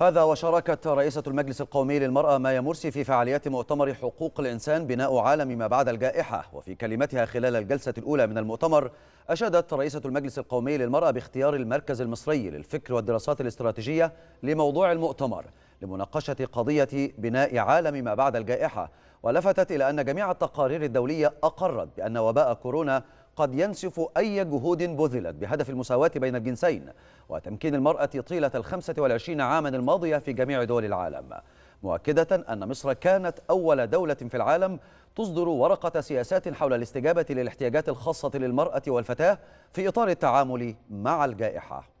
هذا وشاركت رئيسة المجلس القومي للمرأة مايا مرسي في فعاليات مؤتمر حقوق الإنسان بناء عالم ما بعد الجائحة. وفي كلمتها خلال الجلسة الأولى من المؤتمر، أشادت رئيسة المجلس القومي للمرأة باختيار المركز المصري للفكر والدراسات الاستراتيجية لموضوع المؤتمر لمناقشة قضية بناء عالم ما بعد الجائحة، ولفتت إلى أن جميع التقارير الدولية أقرت بأن وباء كورونا قد ينسف أي جهود بذلت بهدف المساواة بين الجنسين وتمكين المرأة طيلة ال25 عاما الماضية في جميع دول العالم، مؤكدة أن مصر كانت أول دولة في العالم تصدر ورقة سياسات حول الاستجابة للاحتياجات الخاصة للمرأة والفتاة في إطار التعامل مع الجائحة.